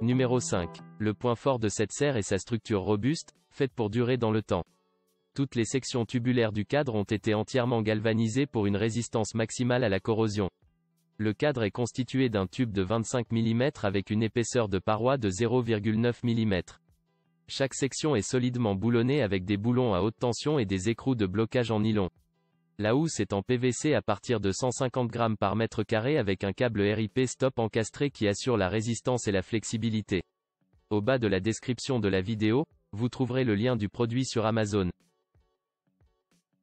Numéro 5. Le point fort de cette serre est sa structure robuste, faite pour durer dans le temps. Toutes les sections tubulaires du cadre ont été entièrement galvanisées pour une résistance maximale à la corrosion. Le cadre est constitué d'un tube de 25 mm avec une épaisseur de paroi de 0,9 mm. Chaque section est solidement boulonnée avec des boulons à haute tension et des écrous de blocage en nylon. La housse est en PVC à partir de 150 grammes par mètre carré avec un câble RIP stop encastré qui assure la résistance et la flexibilité. Au bas de la description de la vidéo, vous trouverez le lien du produit sur Amazon.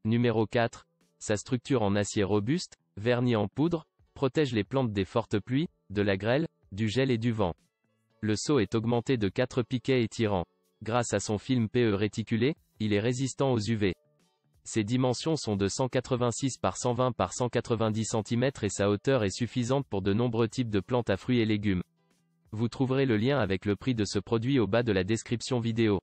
Numéro 4. Sa structure en acier robuste, vernis en poudre, protège les plantes des fortes pluies, de la grêle, du gel et du vent. Le seau est augmenté de 4 piquets étirants. Grâce à son film PE réticulé, il est résistant aux UV. Ses dimensions sont de 186 par 120 par 190 cm et sa hauteur est suffisante pour de nombreux types de plantes à fruits et légumes. Vous trouverez le lien avec le prix de ce produit au bas de la description vidéo.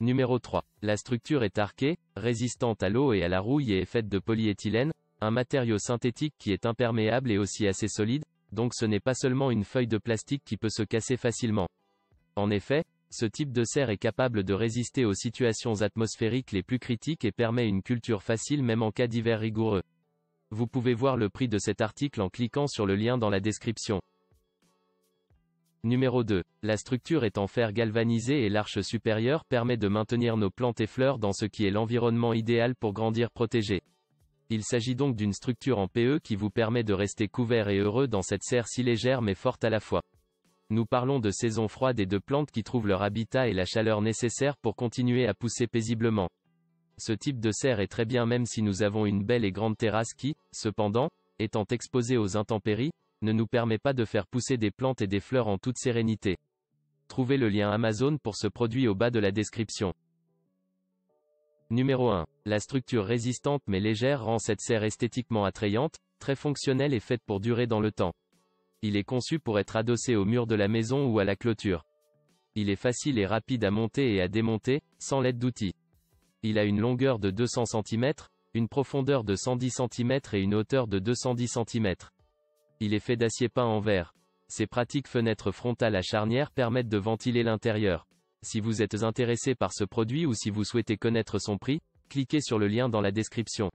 Numéro 3. La structure est arquée, résistante à l'eau et à la rouille et est faite de polyéthylène, un matériau synthétique qui est imperméable et aussi assez solide, donc ce n'est pas seulement une feuille de plastique qui peut se casser facilement. En effet, ce type de serre est capable de résister aux situations atmosphériques les plus critiques et permet une culture facile même en cas d'hiver rigoureux. Vous pouvez voir le prix de cet article en cliquant sur le lien dans la description. Numéro 2. La structure est en fer galvanisé et l'arche supérieure permet de maintenir nos plantes et fleurs dans ce qui est l'environnement idéal pour grandir protégé. Il s'agit donc d'une structure en PE qui vous permet de rester couvert et heureux dans cette serre si légère mais forte à la fois. Nous parlons de saisons froides et de plantes qui trouvent leur habitat et la chaleur nécessaire pour continuer à pousser paisiblement. Ce type de serre est très bien même si nous avons une belle et grande terrasse qui, cependant, étant exposée aux intempéries, ne nous permet pas de faire pousser des plantes et des fleurs en toute sérénité. Trouvez le lien Amazon pour ce produit au bas de la description. Numéro 1. La structure résistante mais légère rend cette serre esthétiquement attrayante, très fonctionnelle et faite pour durer dans le temps. Il est conçu pour être adossé au mur de la maison ou à la clôture. Il est facile et rapide à monter et à démonter, sans l'aide d'outils. Il a une longueur de 200 cm, une profondeur de 110 cm et une hauteur de 210 cm. Il est fait d'acier peint en verre. Ses pratiques fenêtres frontales à charnière permettent de ventiler l'intérieur. Si vous êtes intéressé par ce produit ou si vous souhaitez connaître son prix, cliquez sur le lien dans la description.